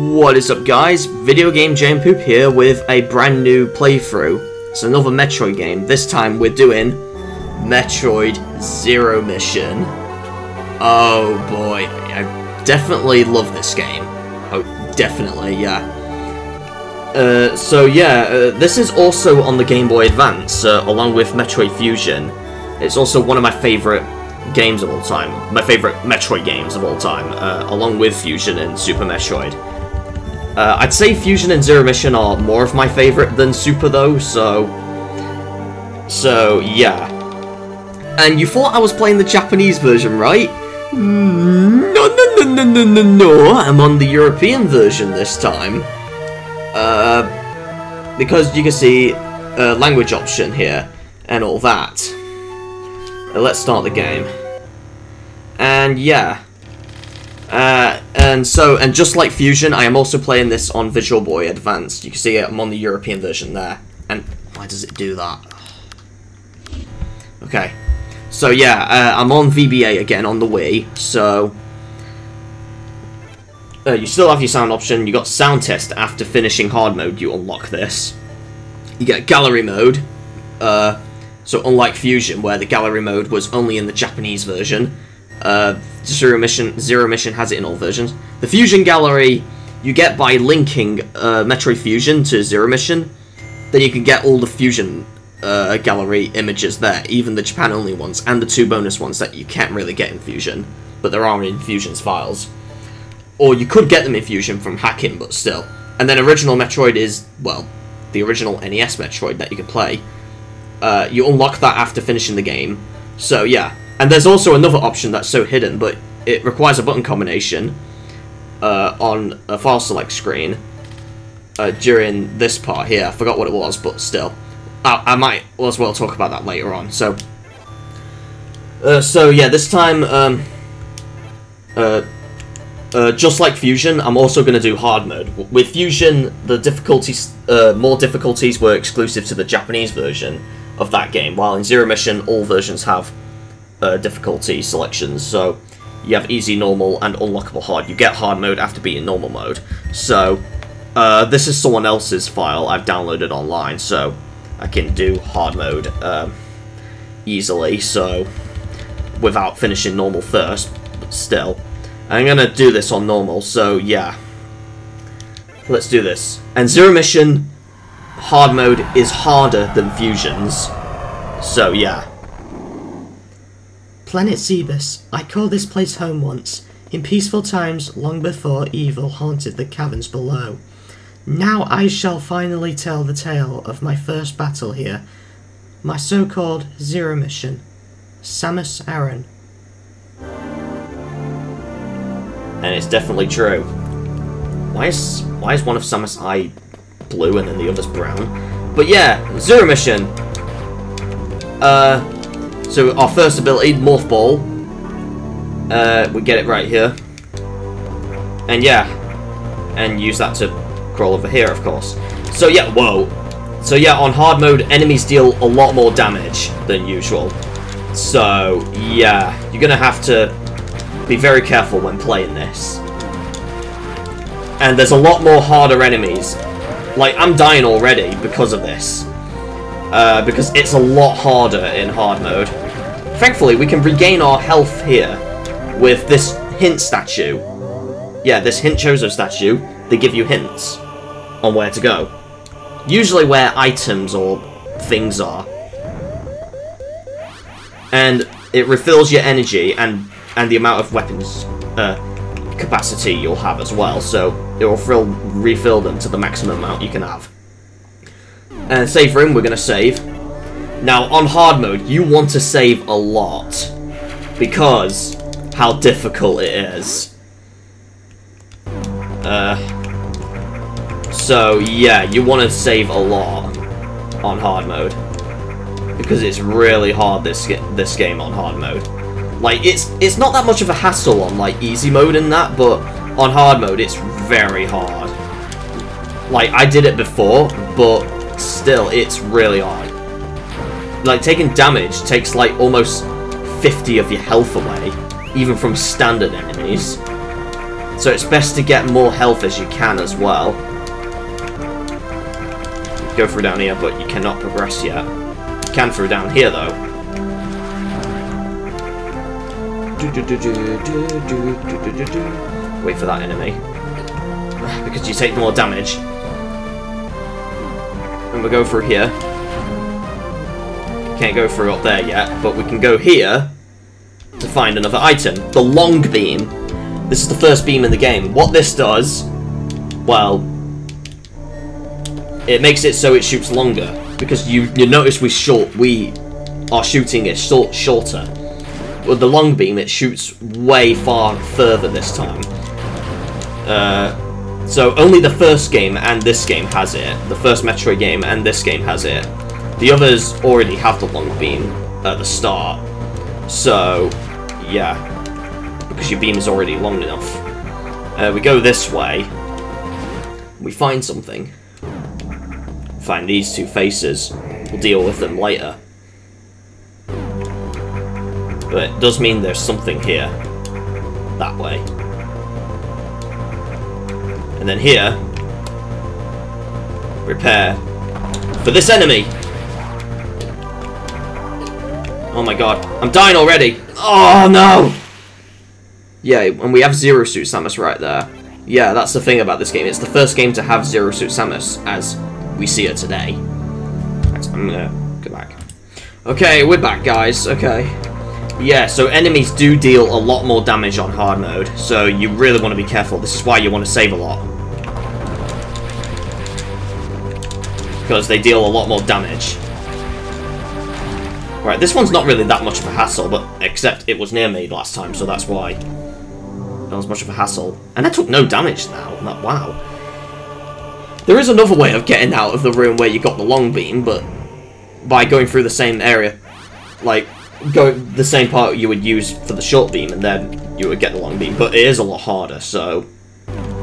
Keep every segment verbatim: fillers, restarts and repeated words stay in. What is up, guys? Video Game JNPoop here with a brand new playthrough. It's another Metroid game. This time we're doing Metroid Zero Mission. Oh boy, I definitely love this game. Oh, definitely, yeah. Uh, so yeah, uh, this is also on the Game Boy Advance, uh, along with Metroid Fusion. It's also one of my favourite games of all time. My favourite Metroid games of all time, uh, along with Fusion and Super Metroid. Uh, I'd say Fusion and Zero Mission are more of my favourite than Super, though, so... So, yeah. And you thought I was playing the Japanese version, right? No, no, no, no, no, no, no, I'm on the European version this time. Uh, because you can see a language option here, and all that. Uh, let's start the game. And, yeah. Uh, and so, and just like Fusion, I am also playing this on Visual Boy Advance. You can see I'm on the European version there. And why does it do that? Okay. So yeah, uh, I'm on V B A again on the Wii, so... Uh, you still have your sound option. You got sound test after finishing hard mode, you unlock this. You get gallery mode. Uh, so unlike Fusion, where the gallery mode was only in the Japanese version, Uh, Zero Mission, Zero Mission has it in all versions. The Fusion Gallery you get by linking uh, Metroid Fusion to Zero Mission. Then you can get all the Fusion uh, Gallery images there, even the Japan-only ones, and the two bonus ones that you can't really get in Fusion, but there are in Fusion's files. Or you could get them in Fusion from hacking, but still. And then original Metroid is, well, the original N E S Metroid that you can play. Uh, you unlock that after finishing the game, so yeah. And there's also another option that's so hidden, but it requires a button combination uh, on a file select screen uh, during this part here. I forgot what it was, but still. I, I might as well talk about that later on. So, uh, so yeah, this time, um, uh, uh, just like Fusion, I'm also going to do hard mode. With Fusion, the difficulties, uh, more difficulties were exclusive to the Japanese version of that game, while in Zero Mission, all versions have Uh, difficulty selections, so you have easy, normal, and unlockable hard. You get hard mode after beating normal mode. So, uh, this is someone else's file I've downloaded online, so I can do hard mode um, easily, so without finishing normal first, but still. I'm gonna do this on normal, so yeah. Let's do this. And Zero Mission hard mode is harder than Fusion's, so yeah. Planet Zebes, I call this place home once, in peaceful times long before evil haunted the caverns below. Now I shall finally tell the tale of my first battle here, my so-called Zero Mission, Samus Aran. And it's definitely true. Why is, why is one of Samus' eye blue and then the other's brown? But yeah, Zero Mission! Uh... So our first ability, Morph Ball, uh, we get it right here, and yeah, and use that to crawl over here, of course. So yeah, whoa. So yeah, on hard mode, enemies deal a lot more damage than usual. So yeah, you're gonna have to be very careful when playing this. And there's a lot more harder enemies. Like, I'm dying already because of this. Uh, because it's a lot harder in hard mode. Thankfully, we can regain our health here with this hint statue. Yeah, this hint Chozo statue. They give you hints on where to go. Usually where items or things are. And it refills your energy and, and the amount of weapons uh, capacity you'll have as well. So it will fill, refill them to the maximum amount you can have. Uh, save room, we're going to save. Now, on hard mode, you want to save a lot, because how difficult it is. Uh, so, yeah, you want to save a lot on hard mode, because it's really hard, this, this game on hard mode. Like, it's it's not that much of a hassle on, like, easy mode and that, but on hard mode, it's very hard. Like, I did it before, but still, it's really hard. Like, taking damage takes, like, almost fifty of your health away, even from standard enemies. So it's best to get more health as you can as well. Go through down here, but you cannot progress yet. You can through down here, though. Do, do, do, do, do, do, do, do. Wait for that enemy. Because you take more damage. And we'll go through here. Can't go through up there yet, but we can go here to find another item. The long beam. This is the first beam in the game. What this does, well, it makes it so it shoots longer. Because you, you notice we short we are shooting it short shorter. With the long beam, it shoots way far further this time. Uh, so only the first game and this game has it. The first Metroid game and this game has it. The others already have the long beam at the start. So, yeah. Because your beam is already long enough. Uh, we go this way. We find something. Find these two faces. We'll deal with them later. But it does mean there's something here. That way. And then here. Prepare. For this enemy! Oh my god. I'm dying already! Oh no! Yeah, and we have Zero Suit Samus right there. Yeah, that's the thing about this game. It's the first game to have Zero Suit Samus as we see her today. I'm gonna go back. Okay, we're back, guys. Okay. Yeah, so enemies do deal a lot more damage on hard mode, so you really want to be careful. This is why you want to save a lot. Because they deal a lot more damage. Right, this one's not really that much of a hassle, but except it was near me last time, so that's why. That was much of a hassle. And I took no damage now. Like, wow. There is another way of getting out of the room where you got the long beam, but by going through the same area, like, go the same part you would use for the short beam, and then you would get the long beam, but it is a lot harder, so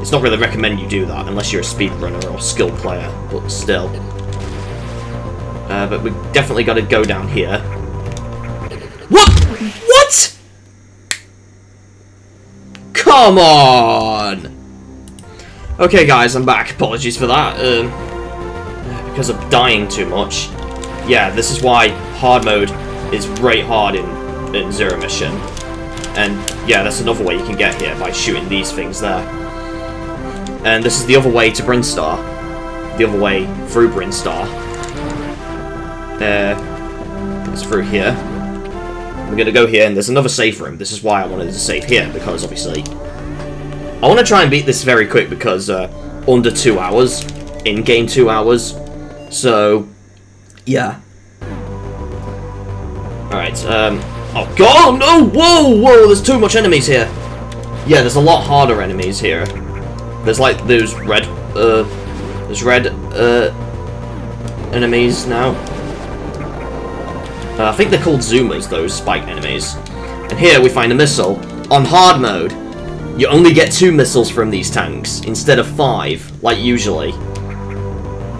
it's not really recommended you do that unless you're a speedrunner or a skilled player, but still. Uh, but we definitely got to go down here. What? What? Come on! Okay, guys, I'm back. Apologies for that. Um, because I'm dying too much. Yeah, this is why hard mode is right hard in, in Zero Mission. And yeah, that's another way you can get here, by shooting these things there. And this is the other way to Brinstar. The other way through Brinstar. Uh, it's through here. We're gonna go here, and there's another save room. This is why I wanted to save here, because obviously I want to try and beat this very quick, because uh, under two hours, in-game two hours. So, yeah. Alright, um... oh god, no! Whoa, whoa, there's too much enemies here! Yeah, there's a lot harder enemies here. There's like those red, uh... There's red, uh... enemies now. Uh, I think they're called Zoomers, those spike enemies. And here we find a missile. On hard mode, you only get two missiles from these tanks, instead of five, like usually.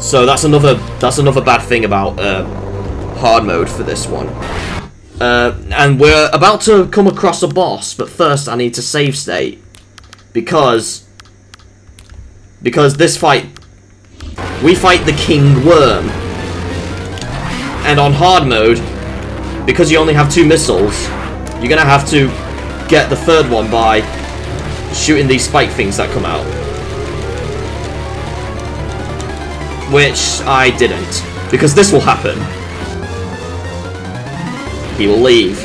So that's another, that's another bad thing about, uh... hard mode for this one. Uh, and we're about to come across a boss, but first I need to save state. Because... Because this fight... We fight the King Worm. And on hard mode, because you only have two missiles, you're gonna have to get the third one by shooting these spike things that come out. Which I didn't. Because this will happen. He will leave.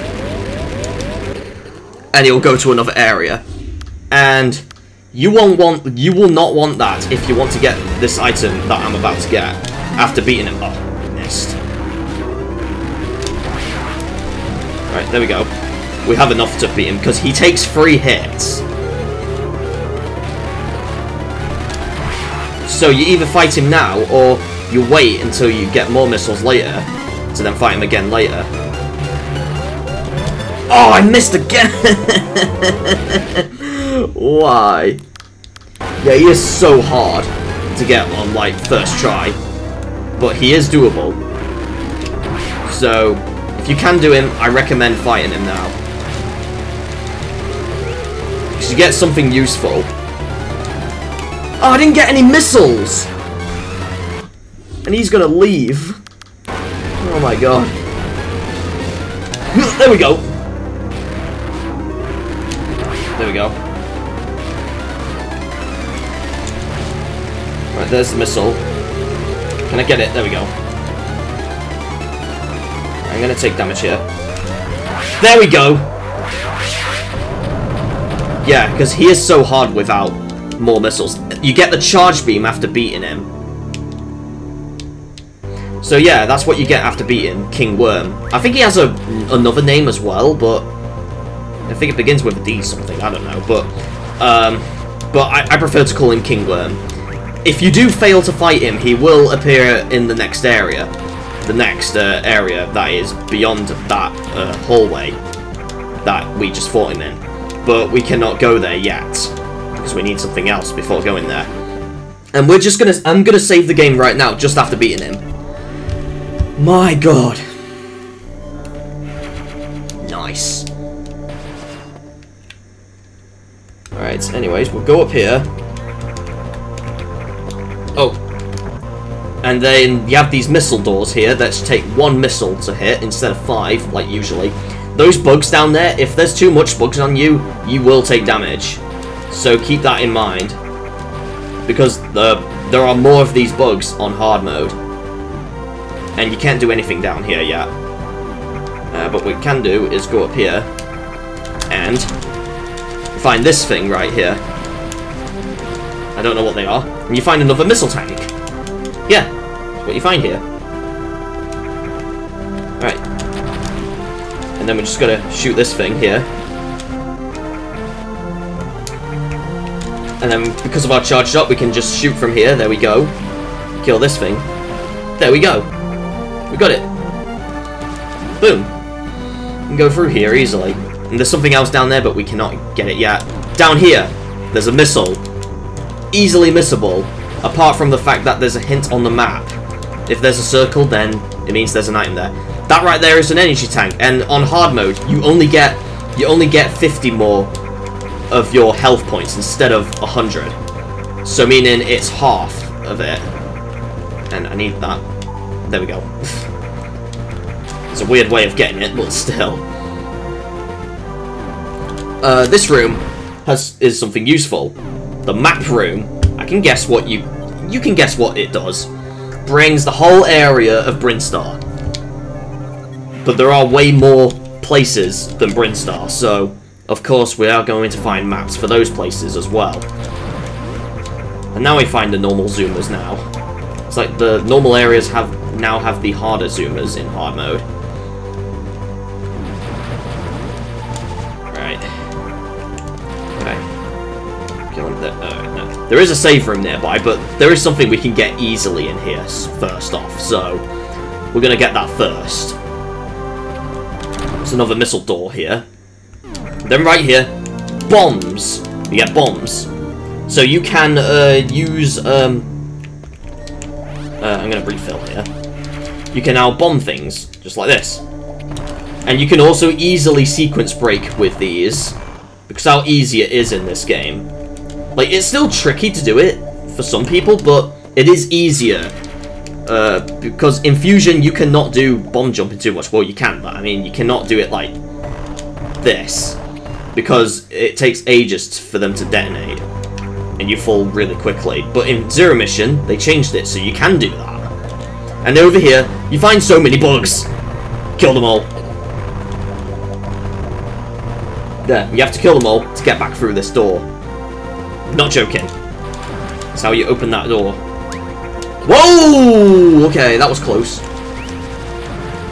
And he'll go to another area. And you won't want you will not want that if you want to get this item that I'm about to get after beating him. Oh, missed. Alright, there we go. We have enough to beat him because he takes three hits. So you either fight him now or you wait until you get more missiles later to then fight him again later. Oh, I missed again! Why? Yeah, he is so hard to get on, like, first try. But he is doable. So, if you can do him, I recommend fighting him now. Because you get something useful. Oh, I didn't get any missiles! And he's gonna leave. Oh my god. There we go. There we go. Right, there's the missile. Can I get it? There we go. I'm gonna take damage here. There we go! Yeah, because he is so hard without more missiles. You get the charge beam after beating him. So yeah, that's what you get after beating King Worm. I think he has a another name as well, but I think it begins with a D something. I don't know, but um, but I, I prefer to call him King Worm. If you do fail to fight him, he will appear in the next area, the next uh, area that is beyond that uh, hallway that we just fought him in. But we cannot go there yet because we need something else before going there. And we're just gonna I'm gonna save the game right now just after beating him. My god. Nice. Alright, anyways, we'll go up here. Oh. And then you have these missile doors here that take one missile to hit instead of five, like usually. Those bugs down there, if there's too much bugs on you, you will take damage. So keep that in mind. Because the, there are more of these bugs on hard mode. And you can't do anything down here yet. Uh, but what we can do is go up here and find this thing right here. I don't know what they are. And you find another missile tank. Yeah, that's what you find here. Alright. And then we're just gonna shoot this thing here. And then because of our charged up, we can just shoot from here. There we go. Kill this thing. There we go. We got it. Boom. We can go through here easily. And there's something else down there, but we cannot get it yet. Down here, there's a missile. Easily missable. Apart from the fact that there's a hint on the map. If there's a circle, then it means there's an item there. That right there is an energy tank. And on hard mode, you only get you only get fifty more of your health points instead of one hundred. So meaning it's half of it. And I need that. There we go. It's a weird way of getting it, but still. Uh, this room has is something useful. The map room. I can guess what you... You can guess what it does. Brings the whole area of Brinstar. But there are way more places than Brinstar, so... Of course, we are going to find maps for those places as well. And now we find the normal zoomers now. It's like the normal areas have... now have the harder zoomers in hard mode. Right. Okay. Kill him there. Oh, no. There is a save room nearby, but there is something we can get easily in here first off, so we're gonna get that first. There's another missile door here. Then right here, bombs. You get bombs. So you can uh, use... Um, uh, I'm gonna refill here. You can now bomb things, just like this. And you can also easily sequence break with these, because how easy it is in this game. Like, it's still tricky to do it for some people, but it is easier. Uh, because in Fusion, you cannot do bomb jumping too much. Well, you can, but I mean, you cannot do it like this, because it takes ages for them to detonate. And you fall really quickly. But in Zero Mission, they changed it, so you can do that. And over here, you find so many bugs. Kill them all. There, you have to kill them all to get back through this door. Not joking. That's how you open that door. Whoa! Okay, that was close.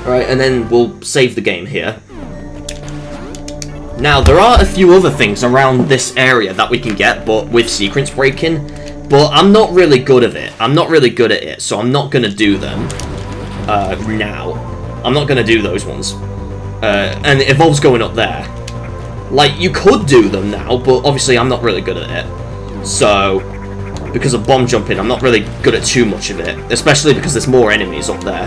Alright, and then we'll save the game here. Now, there are a few other things around this area that we can get, but with sequence breaking, but I'm not really good at it. I'm not really good at it, so I'm not going to do them uh, now. I'm not going to do those ones. Uh, and it involves going up there. Like, you could do them now, but obviously I'm not really good at it. So, because of bomb jumping, I'm not really good at too much of it. Especially because there's more enemies up there.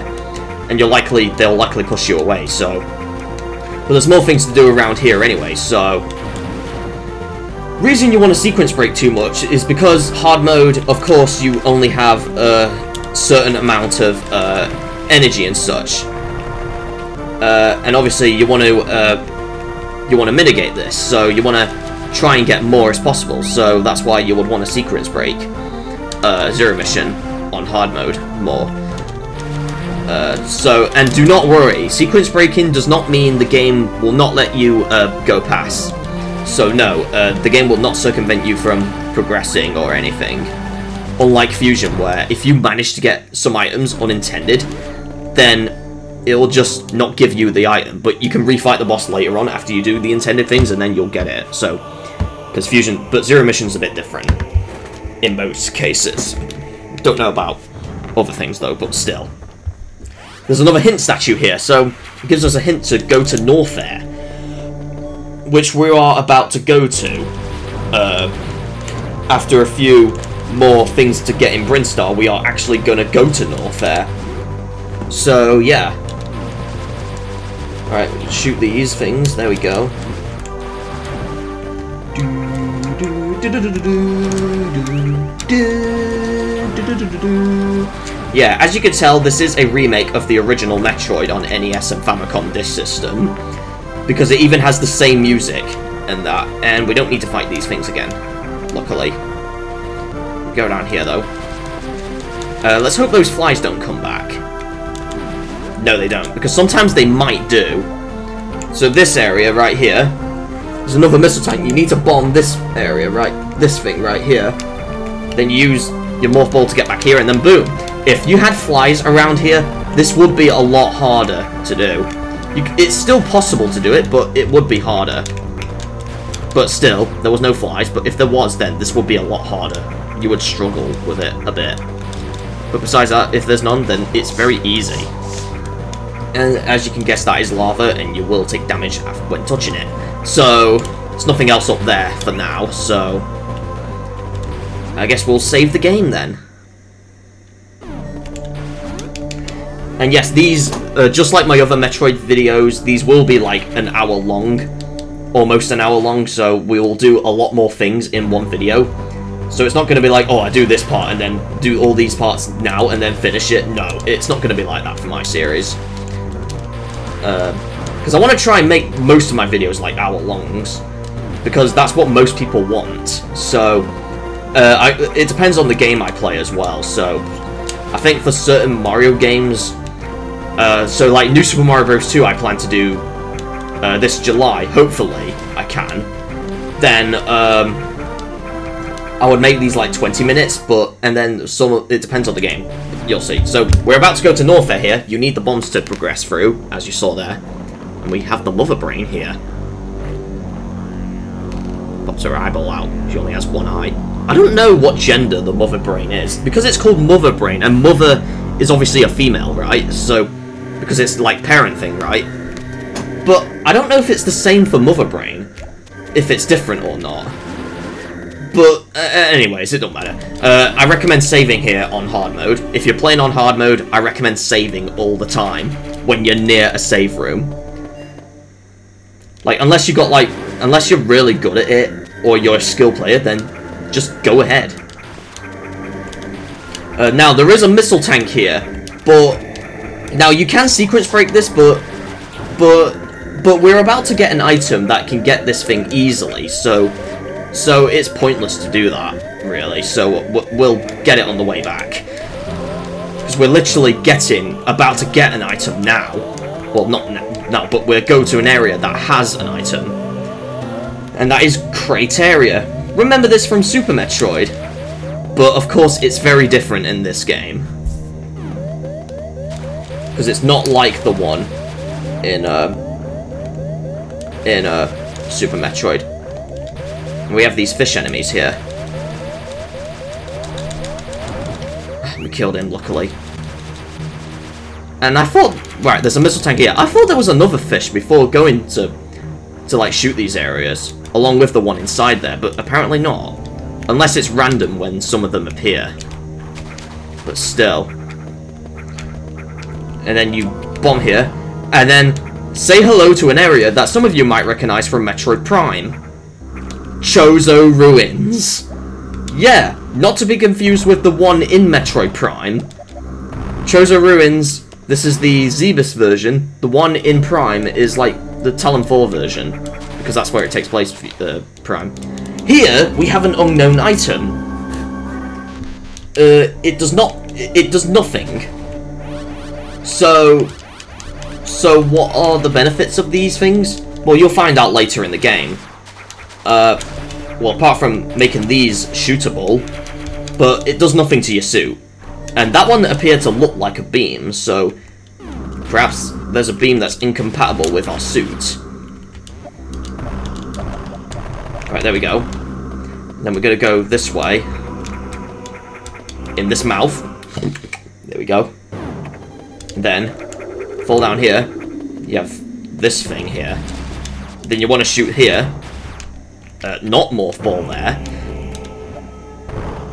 And you're likely, they'll likely push you away, so... But there's more things to do around here anyway, so... Reason you want to sequence break too much is because hard mode, of course, you only have a certain amount of uh, energy and such. Uh, and obviously, you want to uh, you want to mitigate this, so you want to try and get more as possible. So that's why you would want to sequence break uh, Zero Mission on hard mode more. Uh, so and do not worry, sequence breaking does not mean the game will not let you uh, go past. So no, uh, the game will not circumvent you from progressing or anything. Unlike Fusion, where if you manage to get some items unintended, then it'll just not give you the item, but you can refight the boss later on after you do the intended things, and then you'll get it. So, because Fusion, but Zero Mission's a bit different in most cases. Don't know about other things though, but still. There's another hint statue here, so it gives us a hint to go to Norfair, which we are about to go to. Uh, after a few more things to get in Brinstar, we are actually going to go to Norfair. So, yeah. Alright, shoot these things. There we go. Yeah, as you can tell, this is a remake of the original Metroid on N E S and Famicom Disk System. Because it even has the same music and that. And we don't need to fight these things again. Luckily. Go down here, though. Uh, let's hope those flies don't come back. No, they don't, because sometimes they might do. So this area right here, there's another missile tank. You need to bomb this area, right? This thing right here. Then you use your Morph Ball to get back here, and then boom. If you had flies around here, this would be a lot harder to do. You, it's still possible to do it, but it would be harder. But still, there was no flies, but if there was, then this would be a lot harder. You would struggle with it a bit. But besides that, if there's none, then it's very easy. And as you can guess, that is lava, and you will take damage when touching it. So, there's nothing else up there for now, so... I guess we'll save the game, then. And yes, these, uh, just like my other Metroid videos, these will be like an hour long. Almost an hour long, so we will do a lot more things in one video. So it's not going to be like, oh, I do this part, and then do all these parts now, and then finish it. No, it's not going to be like that for my series. Because uh, I want to try and make most of my videos like hour-longs, because that's what most people want. So, uh, I, it depends on the game I play as well, so I think for certain Mario games, uh, so like New Super Mario Bros. two I plan to do uh, this July, hopefully I can, then um, I would make these like twenty minutes, but, and then some, it depends on the game. You'll see. So, we're about to go to Norfair here. You need the bombs to progress through, as you saw there. And we have the Mother Brain here. Pops her eyeball out. She only has one eye. I don't know what gender the Mother Brain is. Because it's called Mother Brain, and Mother is obviously a female, right? So, because it's like parent thing, right? But I don't know if it's the same for Mother Brain. If it's different or not. But, uh, anyways, it don't matter. Uh, I recommend saving here on hard mode. If you're playing on hard mode, I recommend saving all the time when you're near a save room. Like, unless you got, like, unless you're really good at it, or you're a skill player, then just go ahead. Uh, now, there is a missile tank here, but... Now, you can sequence break this, but... But, but we're about to get an item that can get this thing easily, so... So it's pointless to do that, really, so we'll get it on the way back. Because we're literally getting, about to get an item now. Well, not now, but we'll go to an area that has an item. And that is Crateria. Remember this from Super Metroid. But, of course, it's very different in this game. Because it's not like the one in, uh, in uh, Super Metroid. We have these fish enemies here. We killed him, luckily. And I thought Right, there's a missile tank here. I thought there was another fish before going to to like shoot these areas, along with the one inside there, but apparently not. Unless it's random when some of them appear. But still. And then you bomb here, and then say hello to an area that some of you might recognize from Metroid Prime. Chozo Ruins. Yeah, not to be confused with the one in Metroid Prime. Chozo Ruins, this is the Zebes version. The one in Prime is like the Tallon four version, because that's where it takes place, uh, Prime. Here, we have an unknown item. Uh, it does not... It does nothing. So... So what are the benefits of these things? Well, you'll find out later in the game. Uh... Well, apart from making these shootable, but it does nothing to your suit. And that one appeared to look like a beam, so perhaps there's a beam that's incompatible with our suit. Right, there we go. Then we're gonna go this way. In this mouth. There we go. And then, fall down here. You have this thing here. Then you want to shoot here. Uh, not Morph Ball there.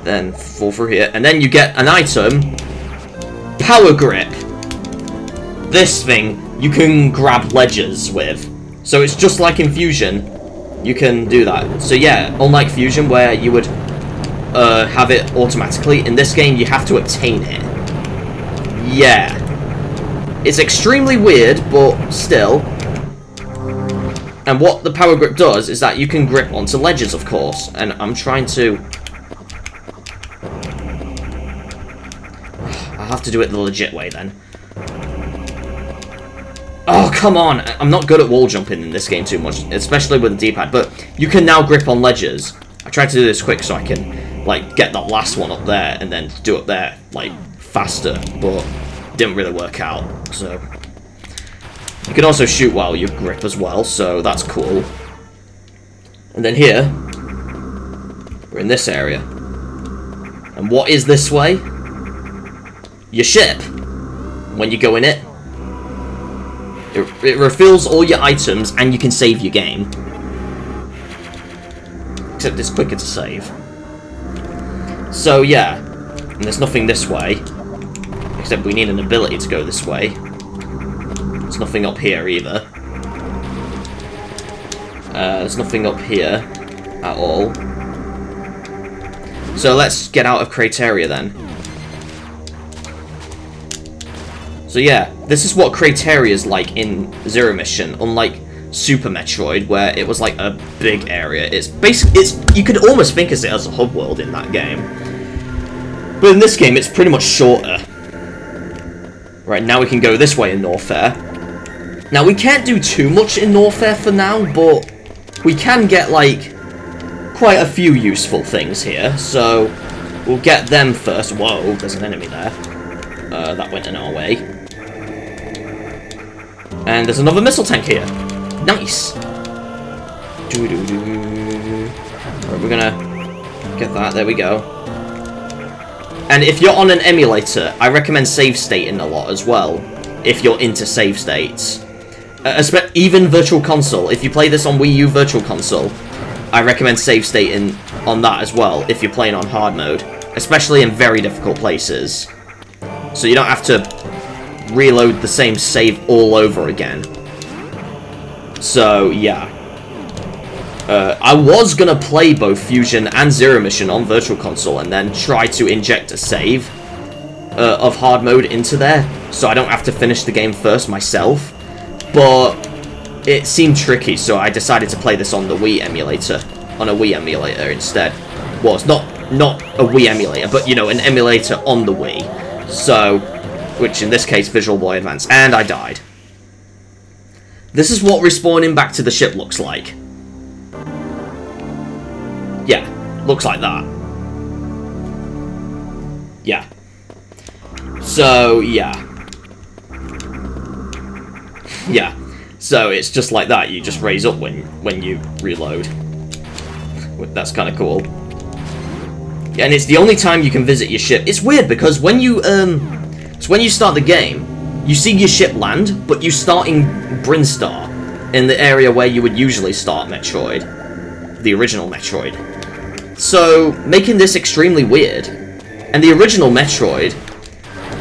Then fall through here. And then you get an item. Power Grip. This thing you can grab ledges with. So it's just like in Fusion. You can do that. So yeah, unlike Fusion where you would uh, have it automatically, in this game you have to obtain it. Yeah. It's extremely weird, but still... And what the power grip does is that you can grip onto ledges, of course. And I'm trying to... I have to do it the legit way, then. Oh, come on! I'm not good at wall jumping in this game too much, especially with the D-pad. But you can now grip on ledges. I tried to do this quick so I can, like, get that last one up there and then do it there, like, faster. But it didn't really work out, so... You can also shoot while you grip as well, so that's cool. And then here, we're in this area. And what is this way? Your ship. When you go in it, it, it refills all your items and you can save your game. Except it's quicker to save. So yeah, and there's nothing this way, except we need an ability to go this way. There's nothing up here either. Uh, there's nothing up here at all. So let's get out of Crateria then. So yeah, this is what Crateria is like in Zero Mission, unlike Super Metroid, where it was like a big area. It's basically, it's you could almost think of it as a hub world in that game. But in this game, it's pretty much shorter. Right, now we can go this way in Norfair. Now, we can't do too much in Norfair for now, but we can get, like, quite a few useful things here. So, we'll get them first. Whoa, there's an enemy there. Uh, that went in our way. And there's another missile tank here. Nice. Doo-doo-doo. Right, we're gonna get that. There we go. And if you're on an emulator, I recommend save stating a lot as well, if you're into save states. Uh, even Virtual Console, if you play this on Wii U Virtual Console, I recommend save stating on that as well, if you're playing on hard mode, especially in very difficult places. So you don't have to reload the same save all over again. So, yeah. Uh, I was gonna play both Fusion and Zero Mission on Virtual Console and then try to inject a save uh, of hard mode into there, so I don't have to finish the game first myself. But it seemed tricky, so I decided to play this on the Wii emulator, on a Wii emulator instead. Well, it's not, not a Wii emulator, but, you know, an emulator on the Wii. So, which in this case, Visual Boy Advance. And I died. This is what respawning back to the ship looks like. Yeah, looks like that. Yeah. So, yeah. Yeah, so it's just like that. You just raise up when when you reload. That's kind of cool. Yeah, and it's the only time you can visit your ship. It's weird because when you um, it's when you start the game, You see your ship land, but you start in Brinstar, in the area where you would usually start Metroid. The original Metroid. So, making this extremely weird. And the original Metroid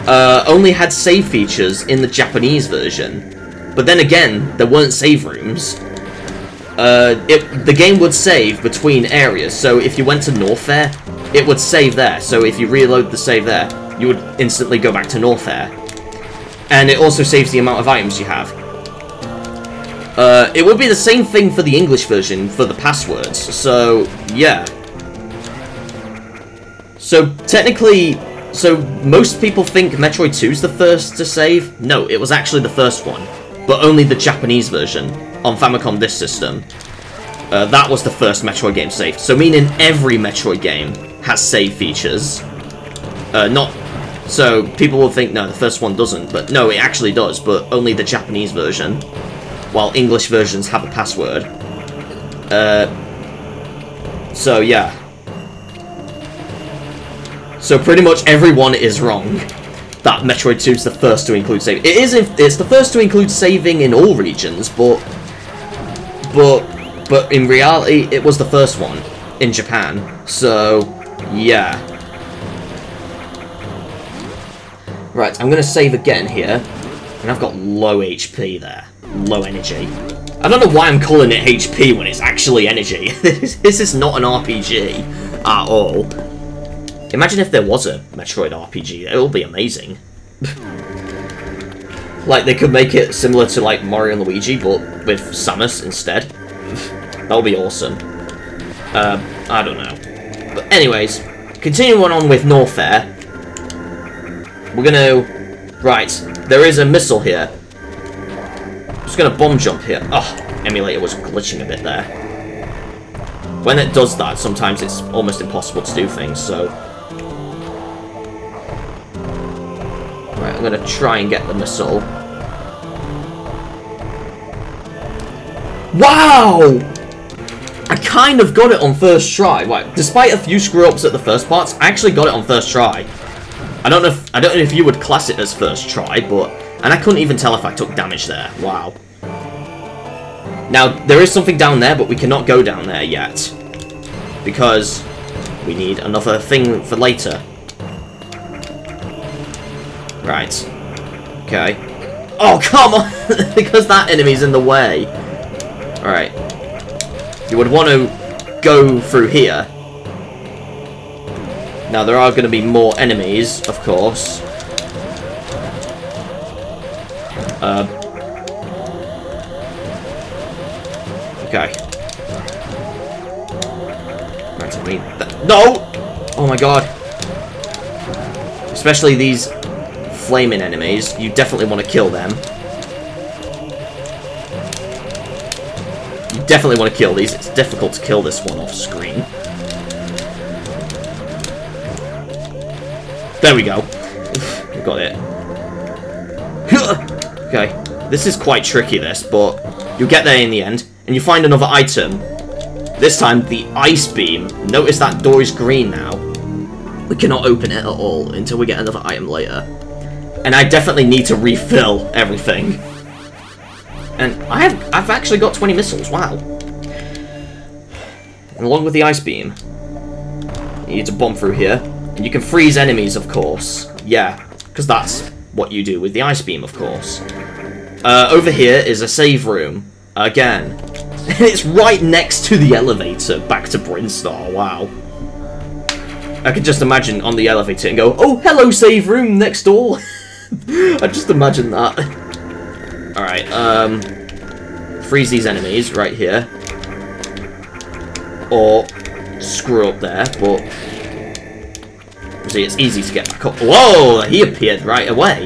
uh, only had save features in the Japanese version. But then again, there weren't save rooms. Uh, it, the game would save between areas, so if you went to Norfair, it would save there. So if you reload the save there, you would instantly go back to Norfair. And it also saves the amount of items you have. Uh, it would be the same thing for the English version, for the passwords, so, yeah. So, technically, so most people think Metroid two is the first to save. No, it was actually the first one, but only the Japanese version, on Famicom Disk System. Uh, that was the first Metroid game saved, so meaning every Metroid game has save features. Uh, not... So, people will think, no, the first one doesn't, but no, it actually does, but only the Japanese version, while English versions have a password. Uh, so, yeah. So, pretty much everyone is wrong that Metroid two is the first to include saving. It is, if it's the first to include saving in all regions, but, but, but in reality, it was the first one in Japan, so, yeah. Right, I'm going to save again here, and I've got low H P there. Low energy. I don't know why I'm calling it H P when it's actually energy. This is not an R P G at all. Imagine if there was a Metroid R P G. It would be amazing. Like, they could make it similar to, like, Mario and Luigi, but with Samus instead. That would be awesome. Uh, I don't know. But anyways, continuing on with Norfair. We're gonna... Right, there is a missile here. I'm just gonna bomb jump here. Oh, emulator was glitching a bit there. When it does that, sometimes it's almost impossible to do things, so... Right, I'm gonna try and get the missile. Wow! I kind of got it on first try. Right, despite a few screw-ups at the first parts, I actually got it on first try. I don't know if I don't know if you would class it as first try, but and I couldn't even tell if I took damage there. Wow. Now there is something down there, but we cannot go down there yet. Because we need another thing for later. Right. Okay. Oh come on! Because that enemy's in the way. Alright. You would want to go through here. Now, there are going to be more enemies, of course. Uh, okay. Right, I mean... That no! Oh my god. Especially these flaming enemies. You definitely want to kill them. You definitely want to kill these. It's difficult to kill this one off screen. There we go. We got it. Okay. This is quite tricky, this, but you'll get there in the end, and you find another item. This time, the ice beam. Notice that door is green now. We cannot open it at all until we get another item later. And I definitely need to refill everything. And I have, I've actually got twenty missiles, wow. And along with the ice beam, you need to bomb through here. And you can freeze enemies, of course. Yeah, because that's what you do with the ice beam, of course. Uh, over here is a save room. Again. And it's right next to the elevator, back to Brinstar, wow. I could just imagine on the elevator and go, oh, hello, save room next door. I just imagine that. Alright, um... freeze these enemies right here. Or screw up there, but... See, it's easy to get back up. Whoa! He appeared right away.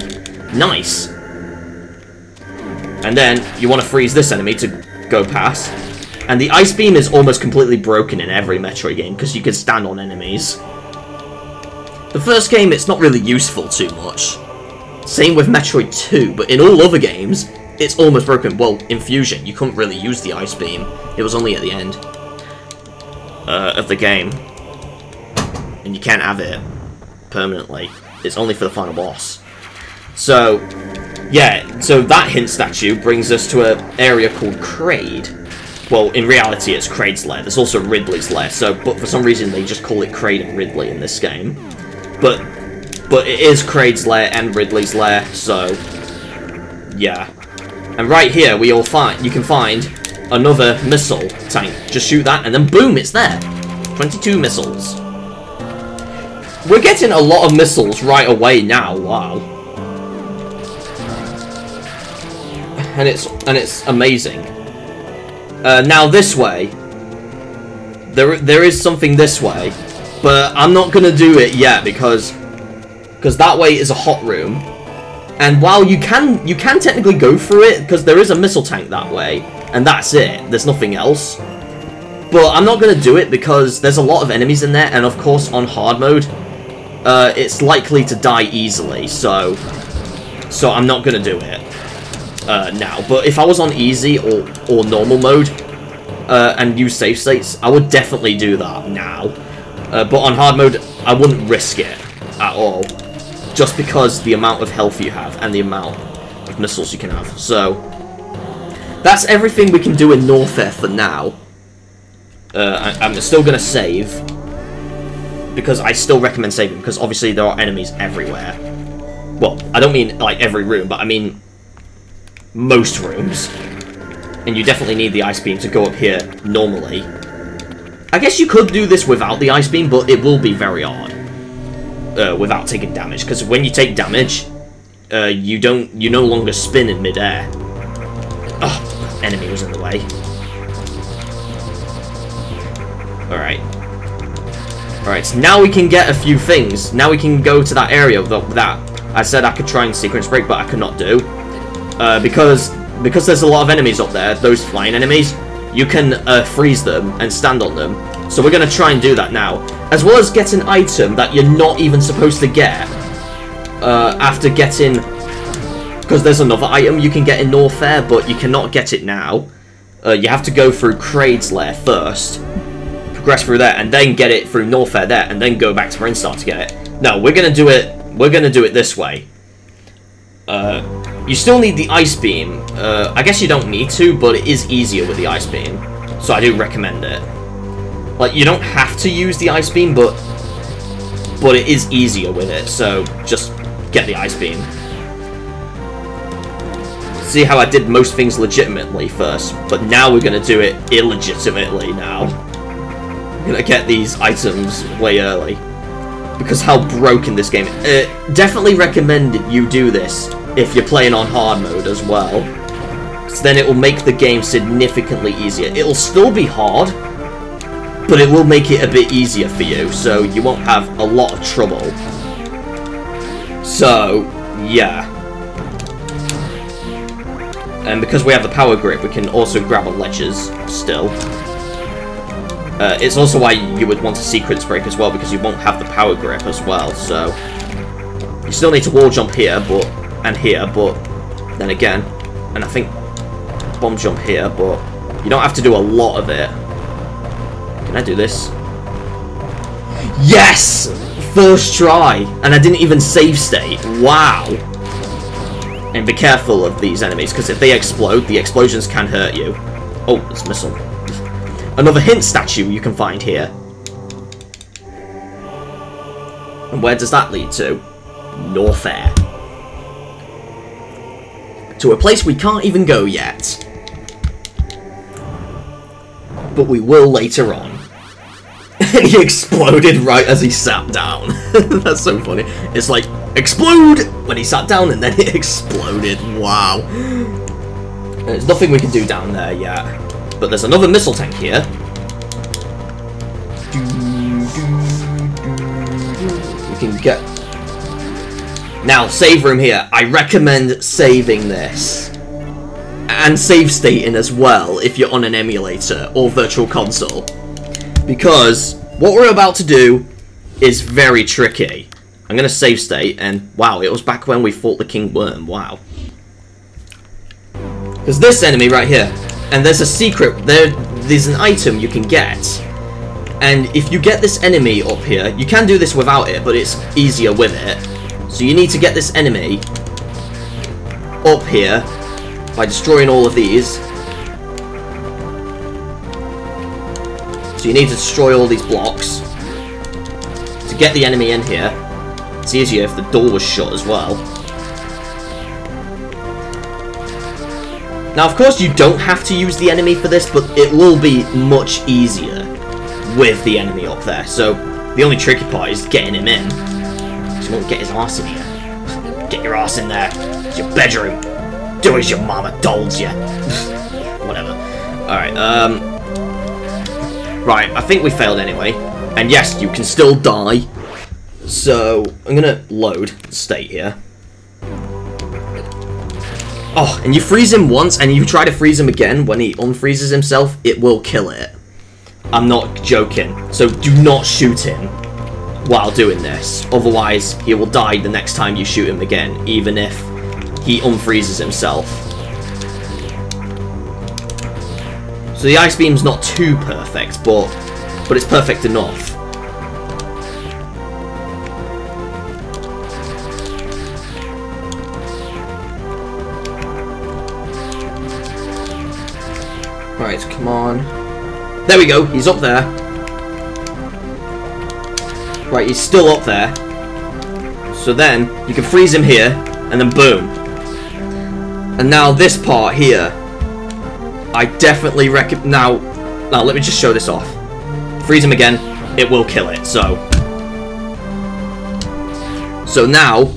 Nice. And then you want to freeze this enemy to go past. And the ice beam is almost completely broken in every Metroid game because you can stand on enemies. The first game, it's not really useful too much. Same with Metroid two, but in all other games, it's almost broken. Well, in Fusion, you couldn't really use the ice beam. It was only at the end uh, of the game. And you can't have it permanently. It's only for the final boss. So, Yeah, so that hint statue brings us to an area called Kraid. Well, in reality, it's Kraid's lair. There's also Ridley's lair, so, but for some reason they just call it Kraid and Ridley in this game. But but it is Kraid's lair and Ridley's lair, so yeah. And right here we all find you can find another missile tank. Just shoot that and then boom, it's there. twenty-two missiles. We're getting a lot of missiles right away now, wow. And it's and it's amazing. Uh, now this way. There there is something this way, but I'm not gonna do it yet because because that way is a hot room. And while you can you can technically go through it, because there is a missile tank that way, and that's it. There's nothing else. But I'm not going to do it because there's a lot of enemies in there, and of course on hard mode, uh, it's likely to die easily, so so I'm not going to do it uh, now. But if I was on easy or, or normal mode uh, and use save states, I would definitely do that now. Uh, but on hard mode, I wouldn't risk it at all, just because the amount of health you have and the amount of missiles you can have. So that's everything we can do in Norfair for now. Uh, I, I'm still going to save, because I still recommend saving, because obviously there are enemies everywhere. Well, I don't mean like every room, but I mean most rooms. And you definitely need the ice beam to go up here normally. I guess you could do this without the ice beam, but it will be very hard uh, without taking damage, because when you take damage, uh, you don't, you no longer spin in midair. Oh, enemy was in the way. Alright. Alright, so now we can get a few things. Now we can go to that area that, that I said I could try and sequence break, but I could not do. Uh, because because there's a lot of enemies up there, those flying enemies, you can uh, freeze them and stand on them. So we're going to try and do that now. As well as get an item that you're not even supposed to get uh, after getting... Because there's another item you can get in Norfair, but you cannot get it now. Uh, you have to go through Kraid's lair first. Progress through there and then get it through Norfair there and then go back to Brinstar to get it. No, we're gonna do it. We're gonna do it this way. Uh, you still need the ice beam. Uh, I guess you don't need to, but it is easier with the ice beam, so I do recommend it. Like, you don't have to use the ice beam, but but it is easier with it. So just get the ice beam. See how I did most things legitimately first, but now we're gonna do it illegitimately now. Gonna get these items way early because how broken this game is. Uh, definitely recommend you do this if you're playing on hard mode as well, so then it will make the game significantly easier. It'll still be hard, but it will make it a bit easier for you, so you won't have a lot of trouble. So yeah, and because we have the power grip, we can also grab our ledges still. Uh, it's also why you would want a sequence break as well, because you won't have the power grip as well, so... You still need to wall jump here, but... and here, but... then again... and I think... bomb jump here, but... you don't have to do a lot of it. Can I do this? Yes! First try! And I didn't even save state. Wow! And be careful of these enemies, because if they explode, the explosions can hurt you. Oh, it's a missile. Another hint statue you can find here. And where does that lead to? Norfair. To a place we can't even go yet. But we will later on. And he exploded right as he sat down. That's so funny. It's like, explode! When he sat down and then it exploded. Wow. And there's nothing we can do down there yet. But there's another missile tank here. We can get... Now, save room here. I recommend saving this. And save stating as well, if you're on an emulator or virtual console. Because what we're about to do is very tricky. I'm going to save state, and wow, it was back when we fought the King Worm. Wow. Because this enemy right here... And there's a secret, there, there's an item you can get. And if you get this enemy up here, you can do this without it, but it's easier with it. So you need to get this enemy. up here by destroying all of these. So you need to destroy all these blocks to get the enemy in here. It's easier if the door was shut as well. Now, of course, you don't have to use the enemy for this, but it will be much easier with the enemy up there. So the only tricky part is getting him in. He won't get his arse in here. Get your arse in there. It's your bedroom. Do as your mama told you. Whatever. Alright, um... right, I think we failed anyway. And yes, you can still die. So I'm gonna load the state here. Oh, and you freeze him once, and you try to freeze him again. When he unfreezes himself, it will kill it. I'm not joking. So do not shoot him while doing this. Otherwise, he will die the next time you shoot him again, even if he unfreezes himself. So the ice beam's not too perfect, but but it's perfect enough. Right, come on. There we go, he's up there. Right, he's still up there. So then, you can freeze him here, and then boom. And now this part here, I definitely reckon... Now, now, let me just show this off. Freeze him again, it will kill it, so... So now,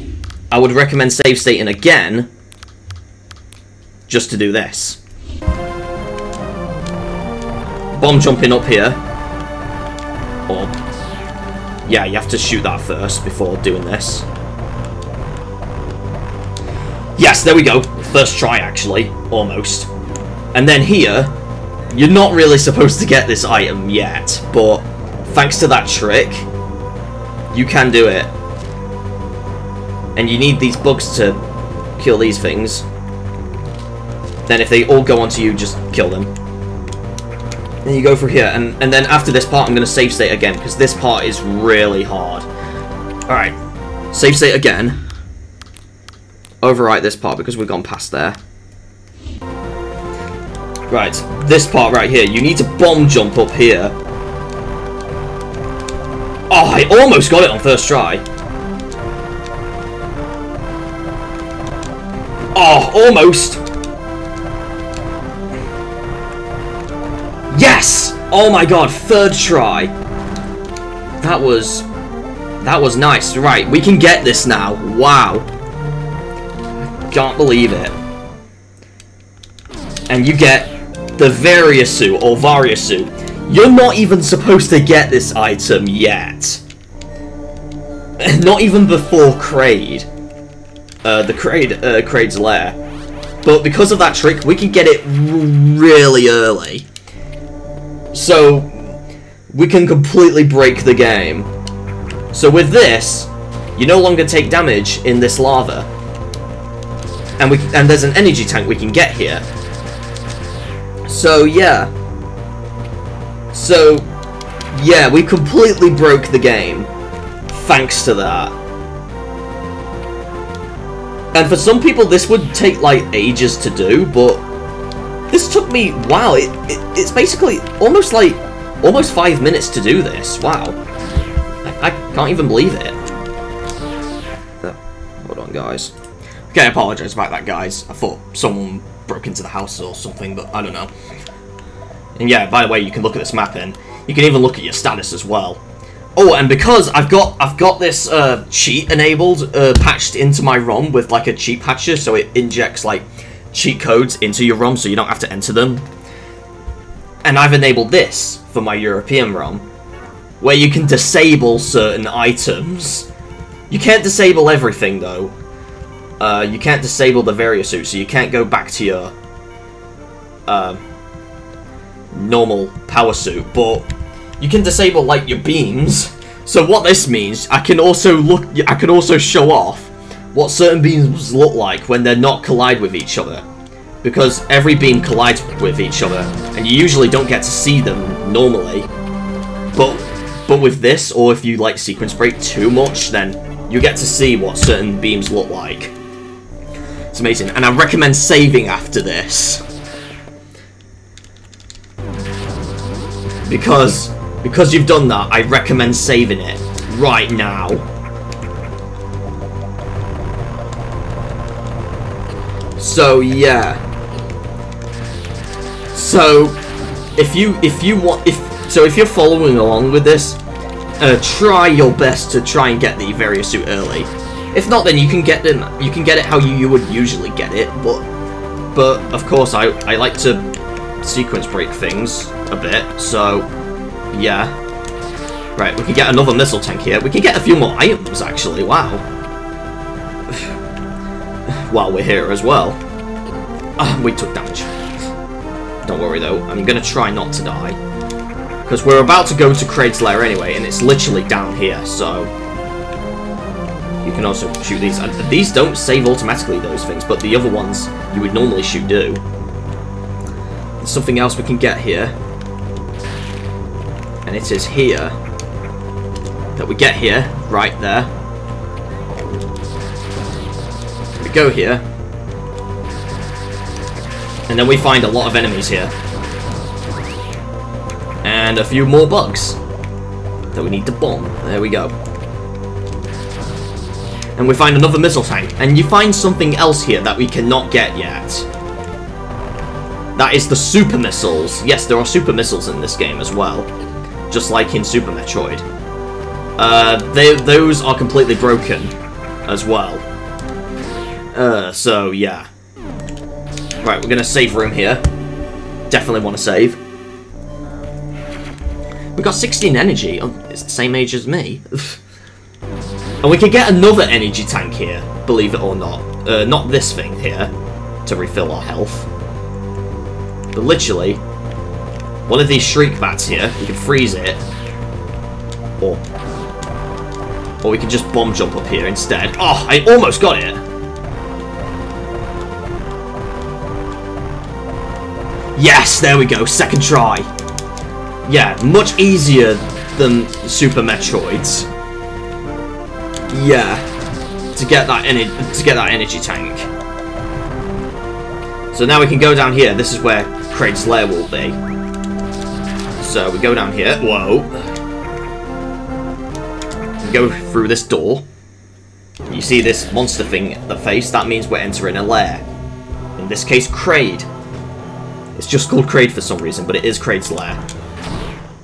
I would recommend save stating again, just to do this. Bomb jumping up here. Or, yeah, you have to shoot that first before doing this. Yes, there we go. First try, actually. Almost. And then here, you're not really supposed to get this item yet, but thanks to that trick, you can do it. And you need these bugs to kill these things. Then if they all go onto you, just kill them. Then you go through here, and, and then after this part, I'm going to save state again, because this part is really hard. Alright, save state again. Overwrite this part, because we've gone past there. Right, this part right here, you need to bomb jump up here. Oh, I almost got it on first try. Oh, almost. Yes! Oh my god, third try. That was... That was nice. Right, we can get this now. Wow. I can't believe it. And you get the Varia Suit, or Varia Suit. You're not even supposed to get this item yet. Not even before Kraid. Uh, the Kraid, uh, Kraid's lair. But because of that trick, we can get it really early. So, we can completely break the game. So with this, you no longer take damage in this lava. And we and there's an energy tank we can get here. So, yeah. So, yeah, we completely broke the game. Thanks to that. And for some people, this would take, like, ages to do, but... This took me, wow, it, it, it's basically almost like, almost five minutes to do this, wow. I, I can't even believe it. Oh, hold on, guys. Okay, I apologise about that, guys. I thought someone broke into the house or something, but I don't know. And yeah, by the way, you can look at this map in. You can even look at your status as well. Oh, and because I've got I've got this uh, cheat enabled, uh, patched into my ROM with like a cheat patcher, so it injects like... cheat codes into your ROM so you don't have to enter them. And I've enabled this for my European ROM, where you can disable certain items. You can't disable everything though. Uh, you can't disable the Varia Suit, so you can't go back to your uh, normal power suit, but you can disable like your beams. So what this means, I can also look I can also show off what certain beams look like when they're not collide with each other. Because every beam collides with each other, and you usually don't get to see them normally. But but with this, or if you like sequence break too much, then you get to see what certain beams look like. It's amazing. And I recommend saving after this. Because, because you've done that, I recommend saving it right now. So yeah. So if you if you want if so if you're following along with this, uh, try your best to try and get the Varia Suit early. If not, then you can get them. You can get it how you, you would usually get it. But but of course, I I like to sequence break things a bit. So yeah. Right, we can get another missile tank here. We can get a few more items actually. Wow. While we're here as well. Ah, we took damage. Don't worry though, I'm gonna try not to die. Because we're about to go to Kraid's lair anyway, and it's literally down here, so... You can also shoot these. These don't save automatically, those things, but the other ones you would normally shoot do. There's something else we can get here. And it is here... that we get here, right there. Go here, and then we find a lot of enemies here, and a few more bugs that we need to bomb. There we go. And we find another missile tank, and you find something else here that we cannot get yet. That is the super missiles. Yes, there are super missiles in this game as well, just like in Super Metroid. Uh, they, those are completely broken as well. Uh, so, yeah. Right, we're gonna save room here. Definitely want to save. We got sixteen energy. Oh, it's the same age as me. And we can get another energy tank here, believe it or not. Uh, not this thing here, to refill our health. But literally, one of these shriek bats here, we can freeze it. Or, or we can just bomb jump up here instead. Oh, I almost got it! Yes, there we go, second try. Yeah, much easier than Super Metroids. Yeah, to get that ener to get that energy tank. So now we can go down here. This is where Kraid's lair will be. So we go down here. Whoa. We go through this door. You see this monster thing at the face? That means we're entering a lair. In this case, Kraid. It's just called Kraid for some reason, but it is Kraid's lair.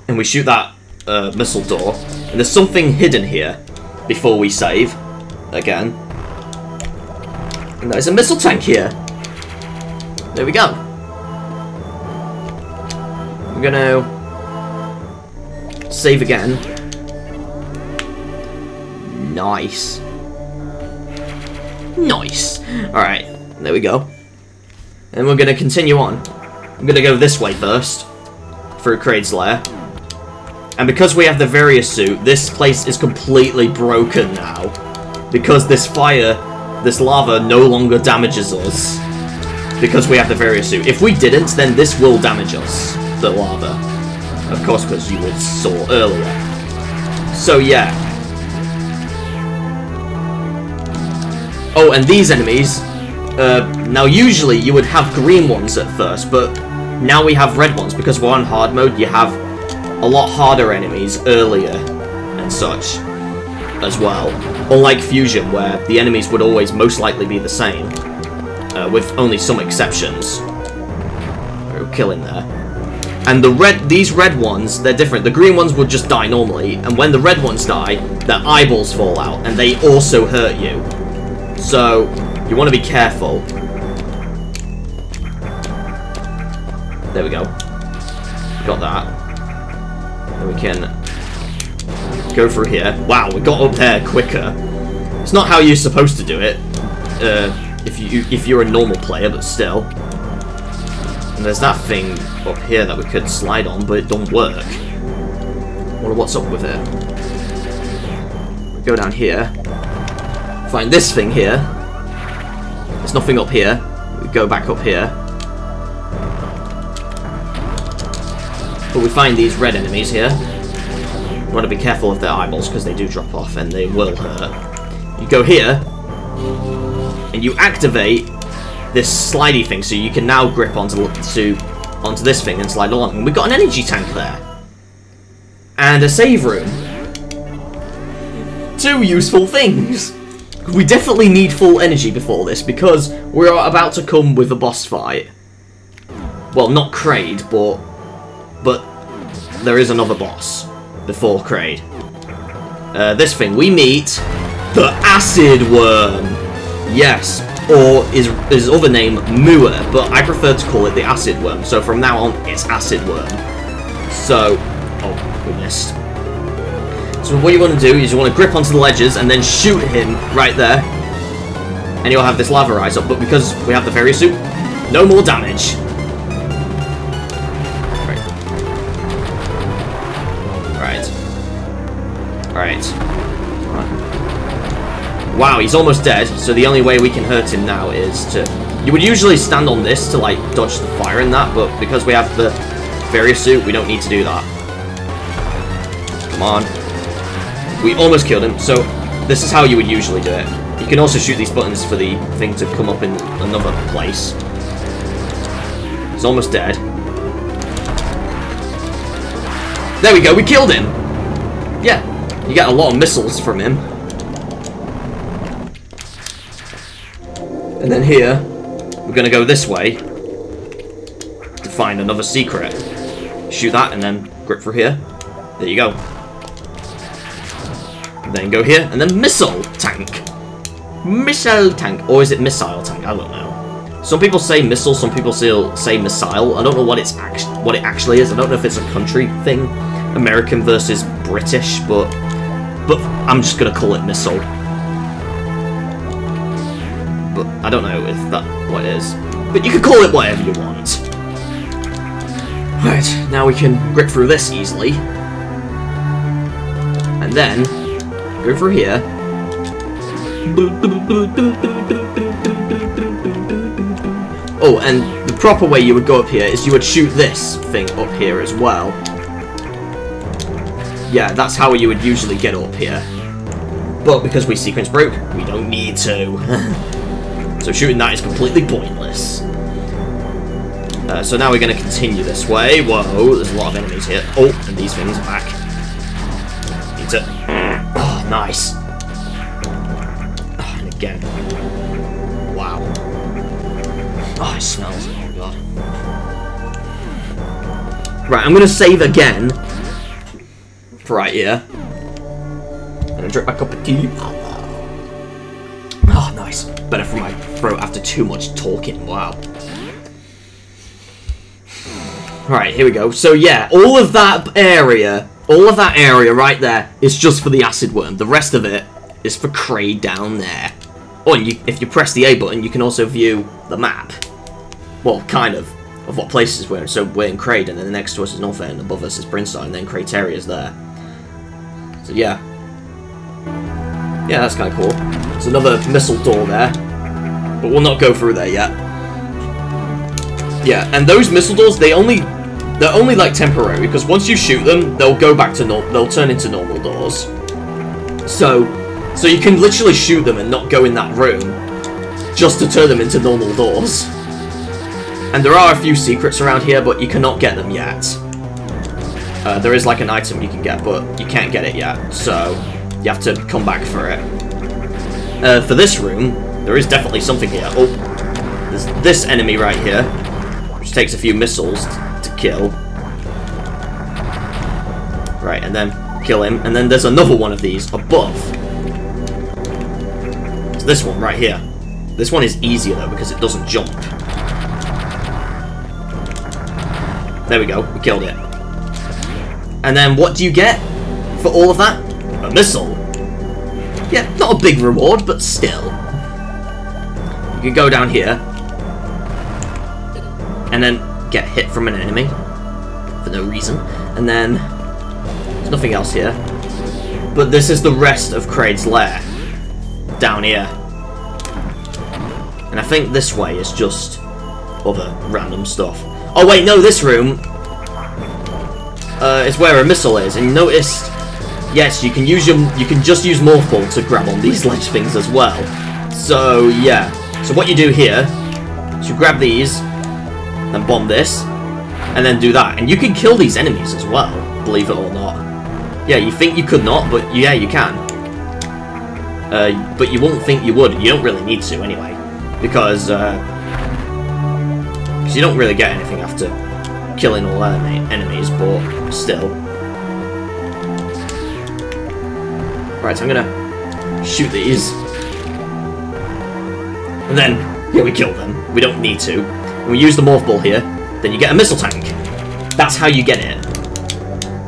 And we shoot that uh, missile door. And there's something hidden here before we save. Again. And there's a missile tank here. There we go. I'm gonna save again. Nice. Nice. Alright, there we go. And we're gonna continue on. I'm gonna go this way first, through Kraid's lair. And because we have the Varia Suit, this place is completely broken now. Because this fire, this lava, no longer damages us. Because we have the Varia Suit. If we didn't, then this will damage us, the lava. Of course, because you saw earlier. So yeah. Oh, and these enemies. Uh, now usually you would have green ones at first, but... now we have red ones, because we're on hard mode, you have a lot harder enemies earlier and such as well. Unlike Fusion, where the enemies would always most likely be the same, uh, with only some exceptions. We're killing there. And the red, these red ones, they're different. The green ones would just die normally, and when the red ones die, their eyeballs fall out, and they also hurt you. So, you want to be careful. There we go. Got that. Then we can go through here. Wow, we got up there quicker. It's not how you're supposed to do it. Uh, if you if you're a normal player, but still. And there's that thing up here that we could slide on, but it don't work. I wonder what's up with it. We go down here. Find this thing here. There's nothing up here. We go back up here. But we find these red enemies here. You want to be careful of their eyeballs, because they do drop off, and they will hurt. You go here, and you activate this slidey thing, so you can now grip onto to, onto this thing and slide along. And we've got an energy tank there. And a save room. Two useful things. We definitely need full energy before this, because we are about to come with a boss fight. Well, not Kraid, but... But there is another boss before Kraid. Uh, this thing, we meet the Acid Worm. Yes, or his, his other name, Mua, but I prefer to call it the Acid Worm. So from now on, it's Acid Worm. So, oh, we missed. So what you want to do is you want to grip onto the ledges and then shoot him right there. And you'll have this lava rise up, but because we have the Varia Suit, no more damage. Right. Right. Wow, he's almost dead, so the only way we can hurt him now is to... You would usually stand on this to, like, dodge the fire and that, but because we have the Varia Suit, we don't need to do that. Come on. We almost killed him, so this is how you would usually do it. You can also shoot these buttons for the thing to come up in another place. He's almost dead. There we go, we killed him! Yeah. You get a lot of missiles from him. And then here, we're going to go this way to find another secret. Shoot that and then grip for here. There you go. And then go here and then missile tank. Missile tank. Or is it missile tank? I don't know. Some people say missile, some people still say missile. I don't know what it's act what it actually is. I don't know if it's a country thing. American versus British, but... But I'm just going to call it missile. But I don't know if that's what it is. But you can call it whatever you want. Right, now we can grip through this easily. And then, go through here. Oh, and the proper way you would go up here is you would shoot this thing up here as well. Yeah, that's how you would usually get up here. But because we sequence broke, we don't need to. So shooting that is completely pointless. Uh, so now we're going to continue this way. Whoa, there's a lot of enemies here. Oh, and these things are back. Need to... Oh, nice. Oh, and again. Wow. Oh, it smells. Oh, God. Right, I'm going to save again. Right here. And I drink my cup of tea. Oh, nice. Better for my throat after too much talking. Wow. Alright, here we go. So, yeah, all of that area, all of that area right there is just for the Acid Worm. The rest of it is for Kraid down there. Oh, and you, if you press the A button, you can also view the map. Well, kind of. Of what places we're in. So, we're in Kraid, and then the next to us is Norfair, and above us is Brinstar, and then Crateria is there. So yeah, yeah, that's kind of cool. There's another missile door there, but we'll not go through there yet. Yeah, and those missile doors—they only—they're only like temporary, because once you shoot them, they'll go back to normal. They'll turn into normal doors. So, so you can literally shoot them and not go in that room, just to turn them into normal doors. And there are a few secrets around here, but you cannot get them yet. Uh, there is like an item you can get, but you can't get it yet, so you have to come back for it. Uh, for this room, there is definitely something here. Oh, there's this enemy right here, which takes a few missiles to kill. Right, and then kill him, and then there's another one of these above. It's this one right here. This one is easier though, because it doesn't jump. There we go, we killed it. And then what do you get for all of that? A missile. Yeah, not a big reward, but still. You can go down here. And then get hit from an enemy. For no reason. And then... There's nothing else here. But this is the rest of Kraid's lair. Down here. And I think this way is just... other random stuff. Oh wait, no, this room... Uh, it's where a missile is, and you notice, yes, you can use your, you can just use Morph Ball to grab on these ledge things as well. So yeah, so what you do here So you grab these, then bomb this, and then do that. And you can kill these enemies as well, believe it or not. Yeah, you think you could not, but yeah, you can. Uh, but you won't think you would. You don't really need to anyway, because uh, cause you don't really get anything after killing all enemies, but still. Right, so I'm gonna shoot these. And then, yeah, we kill them. We don't need to. And we use the Morph Ball here. Then you get a missile tank. That's how you get it.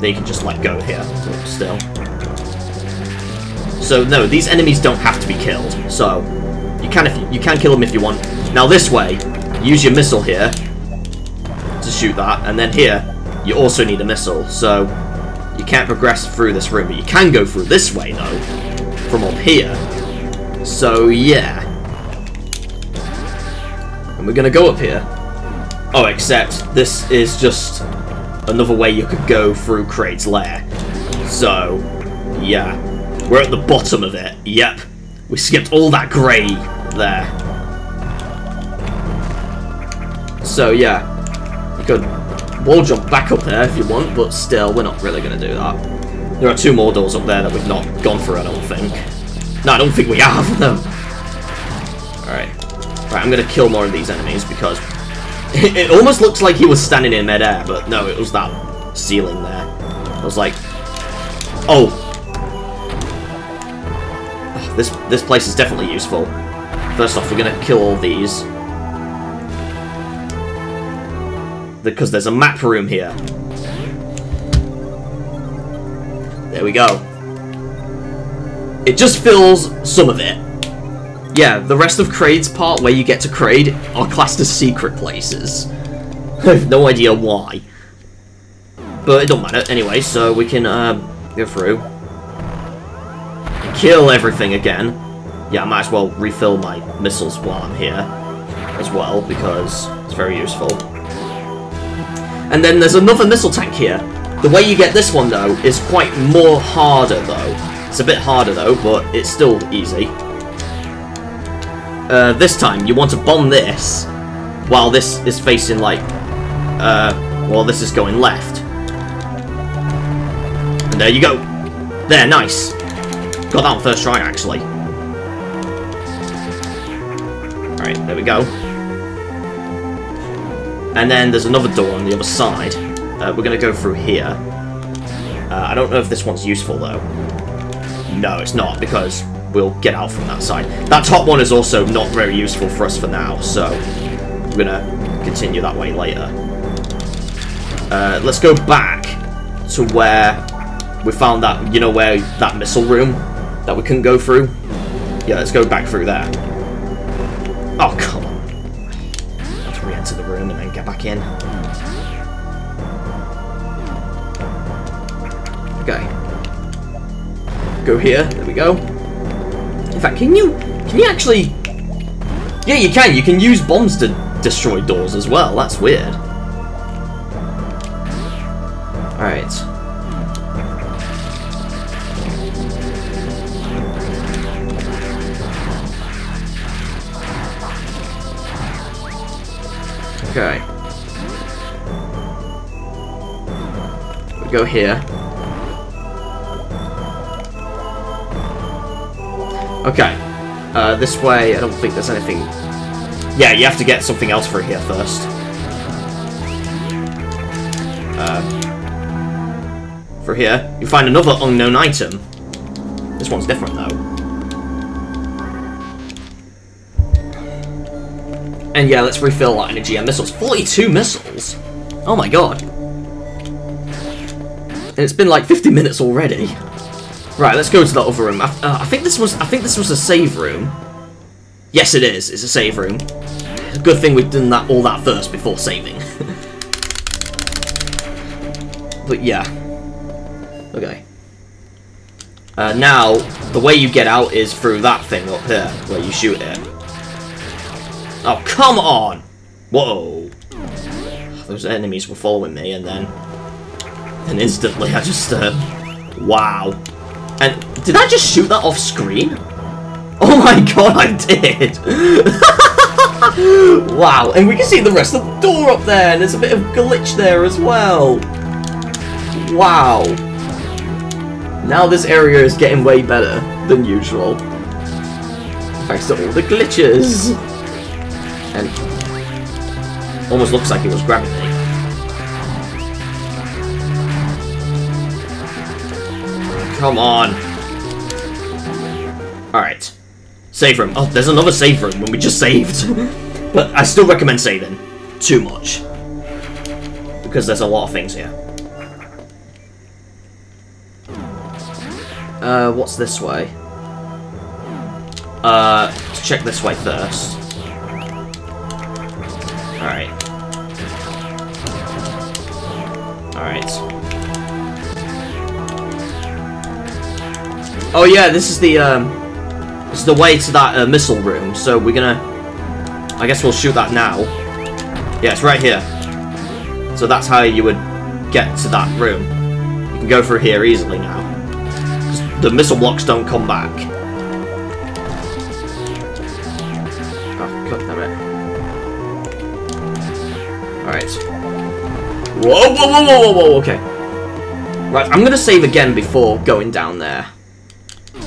Then you can just let go here, still. So, no, these enemies don't have to be killed. So, you can, if you, you can kill them if you want. Now, this way, use your missile here to shoot that. And then here, you also need a missile. So, you can't progress through this room. But you can go through this way, though, from up here. So, yeah. And we're going to go up here. Oh, except this is just another way you could go through Kraid's lair. So, yeah. We're at the bottom of it. Yep. We skipped all that grey there. So, yeah. You could wall jump back up there if you want, but still, we're not really going to do that. There are two more doors up there that we've not gone through, I don't think. No, I don't think we have them. Alright. Right, I'm going to kill more of these enemies because it almost looks like he was standing in midair, but no, it was that ceiling there. I was like, oh. oh this this place is definitely useful. First off, we're going to kill all these. Because there's a map room here. There we go. It just fills some of it. Yeah, the rest of Kraid's part, where you get to Kraid, are classed as secret places. I have no idea why. But it don't matter, anyway, so we can uh, go through. Kill everything again. Yeah, I might as well refill my missiles while I'm here, as well, because it's very useful. And then there's another missile tank here. The way you get this one, though, is quite more harder, though. It's a bit harder, though, but it's still easy. Uh, this time, you want to bomb this while this is facing, like, uh, while this is going left. And there you go. There, nice. Got that on first try, actually. Alright, there we go. And then there's another door on the other side. Uh, we're going to go through here. Uh, I don't know if this one's useful, though. No, it's not, because we'll get out from that side. That top one is also not very useful for us for now, so we're gonna continue that way later. Uh, let's go back to where we found that, you know, where that missile room that we couldn't go through. Yeah, let's go back through there. Oh, come on. Let's re-enter the room and then get back in. Okay. Go here, there we go. In fact, can you, can you actually, yeah, you can, you can use bombs to destroy doors as well, that's weird. Alright. Okay. We go here. Okay, uh, this way, I don't think there's anything. Yeah, you have to get something else for here first. Uh, for here, you find another unknown item. This one's different, though. And yeah, let's refill our energy and missiles. forty-two missiles! Oh my god. And it's been like fifty minutes already. Right, let's go to that other room. I, uh, I think this was I think this was a save room. Yes, it is. It's a save room. It's a good thing we've done that all that first before saving. But yeah. Okay. Uh, now, the way you get out is through that thing up here, where you shoot it. Oh, come on! Whoa. Those enemies were following me, and then... And instantly, I just... Uh, wow. And did I just shoot that off screen? Oh my god, I did! Wow, and we can see the rest of the door up there, and there's a bit of glitch there as well. Wow. Now this area is getting way better than usual. Thanks to all the glitches. And almost looks like it was gravity. Come on. Alright. Save room. Oh, there's another save room when we just saved. But I still recommend saving. Too much. Because there's a lot of things here. Uh, what's this way? Uh, let's check this way first. Alright. Alright. Oh yeah, this is the, um... this is the way to that uh, missile room, so we're gonna... I guess we'll shoot that now. Yeah, it's right here. So that's how you would get to that room. You can go through here easily now. The missile blocks don't come back. Oh, god damn it. Alright. Whoa, whoa, whoa, whoa, whoa, whoa, okay. Right, I'm gonna save again before going down there.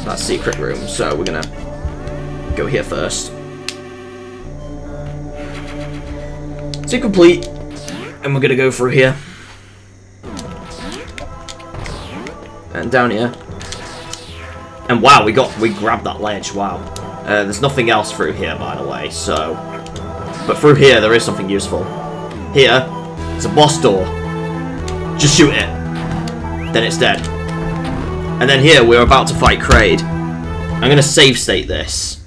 That secret room, so we're gonna go here first. It's complete, and we're gonna go through here. And down here. And wow, we got we grabbed that ledge. Wow, uh, there's nothing else through here, by the way. So, but through here there is something useful. Here, it's a boss door. Just shoot it, then it's dead. And then here we're about to fight Kraid. I'm gonna save state this.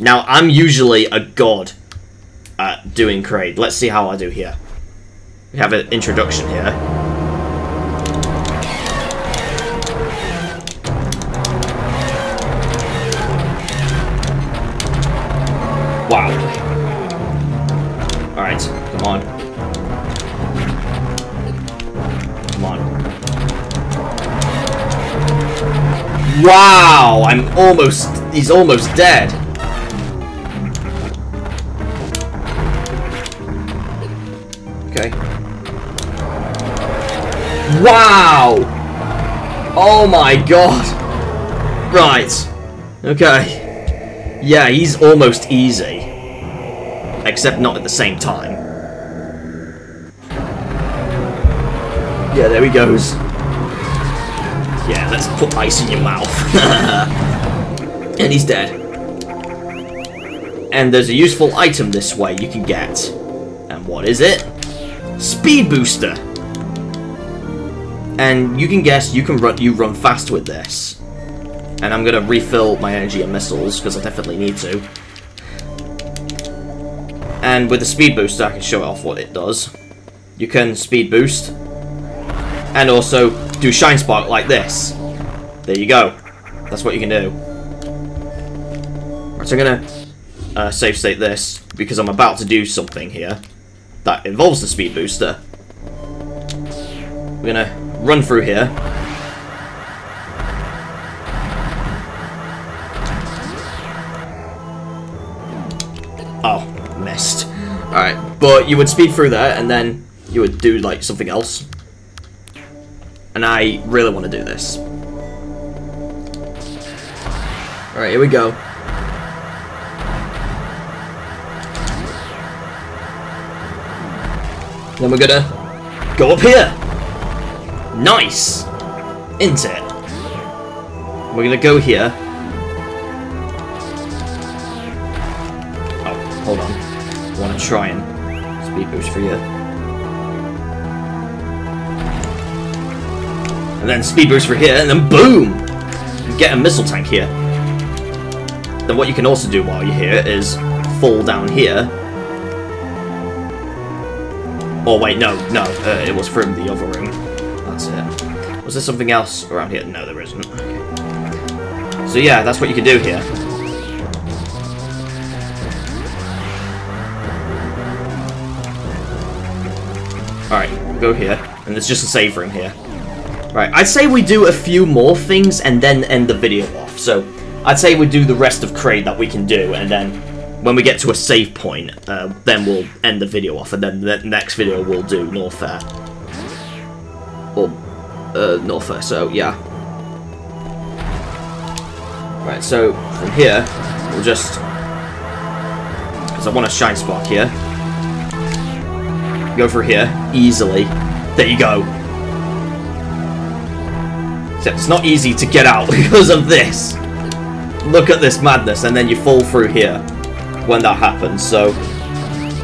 Now I'm usually a god at doing Kraid. Let's see how I do here. We have an introduction here. Wow. Alright, come on. Come on. Wow, I'm almost... he's almost dead. Okay. Wow! Oh my god. Right. Okay. Yeah, he's almost easy. Except not at the same time. Yeah, there he goes. Yeah, let's put ice in your mouth. And he's dead. And there's a useful item this way you can get. And what is it? Speed Booster. And you can guess you can run, you run fast with this. And I'm going to refill my energy and missiles, because I definitely need to. And with the speed booster, I can show off what it does. You can speed boost. And also do Shine Spark like this. There you go. That's what you can do. Right, so I'm going to uh, save state this, because I'm about to do something here that involves the speed booster. We're going to run through here. Alright, but you would speed through there, and then you would do, like, something else. And I really want to do this. Alright, here we go. Then we're gonna go up here! Nice! Into it. We're gonna go here. Oh, hold on. I want to try and speed boost for you. And then speed boost for here, and then boom! You get a missile tank here. Then what you can also do while you're here is fall down here. Oh wait, no, no, uh, it was from the other room. That's it. Was there something else around here? No, there isn't. Okay. So yeah, that's what you can do here. Alright, go here. And there's just a save room here. Right, I'd say we do a few more things and then end the video off. So, I'd say we do the rest of Kraid that we can do, and then when we get to a save point, uh, then we'll end the video off, and then the next video we'll do Norfair. Or, uh, Norfair, so, yeah. Right, so, from here, we'll just... because I want a Shine Spark here. Go through here, easily. There you go. Except it's not easy to get out because of this. Look at this madness, and then you fall through here when that happens, so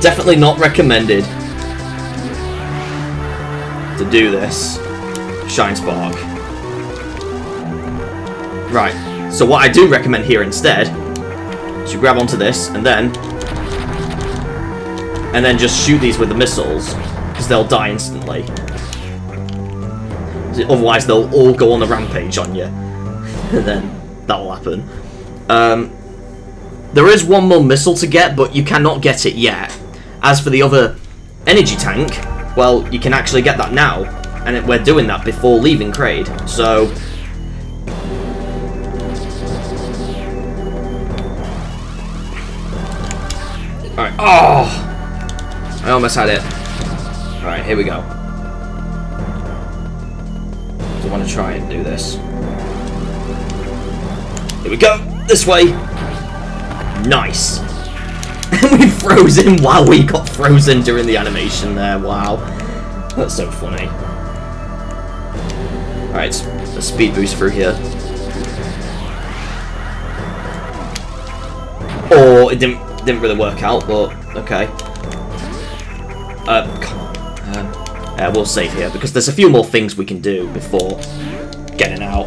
definitely not recommended to do this. Shine Spark. Right, so what I do recommend here instead is you grab onto this, and then and then just shoot these with the missiles, because they'll die instantly. Otherwise they'll all go on a rampage on you, and then that'll happen. Um, there is one more missile to get, but you cannot get it yet. As for the other energy tank, well, you can actually get that now, and it, we're doing that before leaving Kraid, so... Alright, oh! I almost had it. Alright, here we go. I want to try and do this. Here we go! This way! Nice! And we froze him while we got frozen during the animation there. Wow. That's so funny. Alright, a speed boost through here. Oh, it didn't didn't really work out, but okay. Uh, come on. Uh, Uh, we'll save here, because there's a few more things we can do before getting out.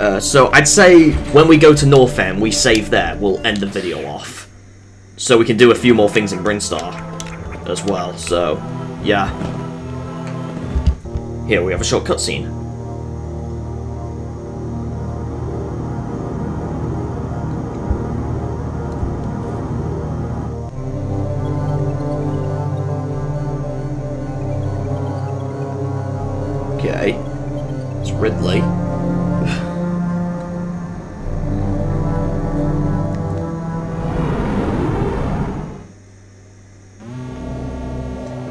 Uh, so I'd say when we go to Norfair and we save there, we'll end the video off. So we can do a few more things in Brinstar as well, so yeah. Here we have a short cutscene. Okay, it's Ridley.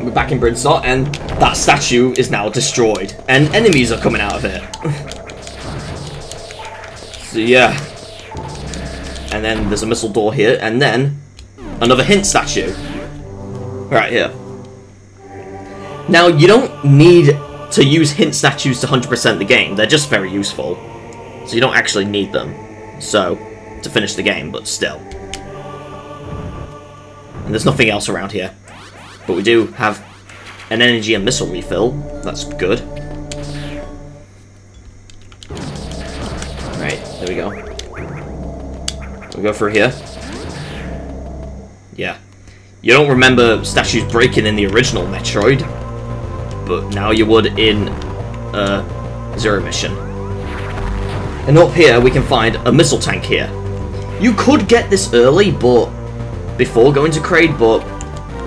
We're back in Brinstar, and that statue is now destroyed, and enemies are coming out of it. So yeah, and then there's a missile door here, and then another hint statue right here. Now you don't need to use hint statues to one hundred percent the game. They're just very useful. So you don't actually need them. So, to finish the game, but still. And there's nothing else around here. But we do have an energy and missile refill. That's good. Alright, there we go. We'll go through here. Yeah. You don't remember statues breaking in the original Metroid, but now you would in uh, Zero Mission. And up here we can find a missile tank here. You could get this early, but before going to Kraid, but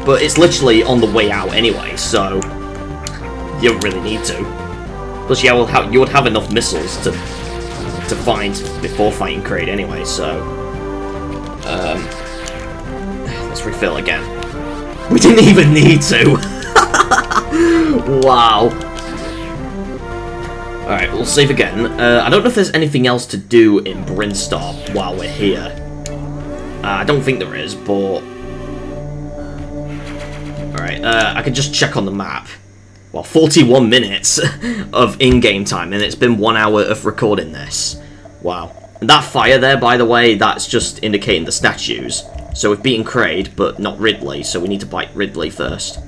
but it's literally on the way out anyway, so you don't really need to. Plus, yeah, well, how, you would have enough missiles to to find before fighting Kraid anyway. So um, let's refill again. We didn't even need to. Wow. Alright, we'll save again. Uh, I don't know if there's anything else to do in Brinstar while we're here. Uh, I don't think there is, but... Alright, uh, I can just check on the map. Well, forty-one minutes of in-game time, and it's been one hour of recording this. Wow. And that fire there, by the way, that's just indicating the statues. So we've beaten Kraid, but not Ridley, so we need to bite Ridley first.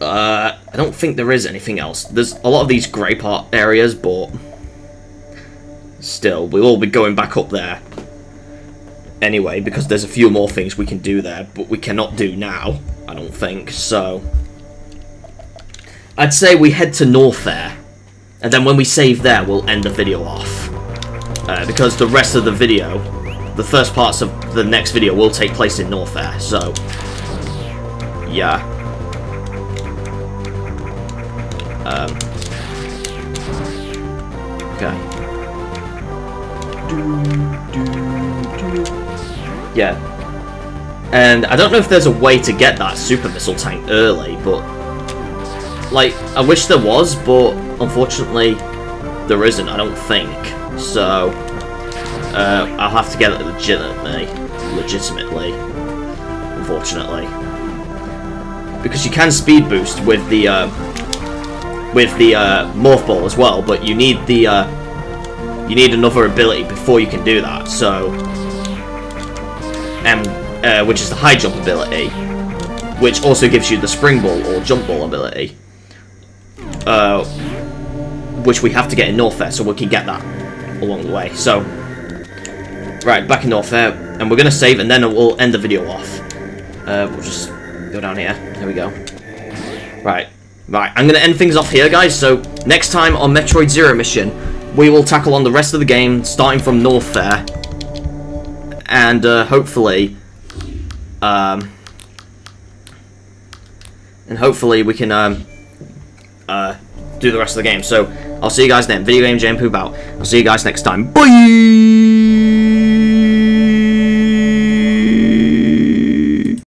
Uh, I don't think there is anything else. There's a lot of these grey part areas, but still, we'll all be going back up there anyway, because there's a few more things we can do there, but we cannot do now, I don't think, so... I'd say we head to Norfair, and then when we save there, we'll end the video off. Uh, because the rest of the video, the first parts of the next video will take place in Norfair, so... Yeah. Um, okay. Do, do, Yeah. And I don't know if there's a way to get that super missile tank early, but... Like, I wish there was, but unfortunately there isn't, I don't think. So, uh, I'll have to get it legitimately. Legitimately. Unfortunately. Because you can speed boost with the, uh, with the, uh, Morph Ball as well, but you need the, uh, you need another ability before you can do that, so... And, uh, which is the high jump ability, which also gives you the spring ball or jump ball ability, uh, which we have to get in Norfair, so we can get that along the way. So, right, back in Norfair, and we're going to save, and then we'll end the video off. Uh, we'll just go down here. There we go. Right, right, I'm going to end things off here, guys, so next time on Metroid Zero Mission, we will tackle on the rest of the game, starting from Norfair. And uh, hopefully, um, and hopefully we can um, uh, do the rest of the game. So I'll see you guys then. Video Game JNPoop out. I'll see you guys next time. Bye.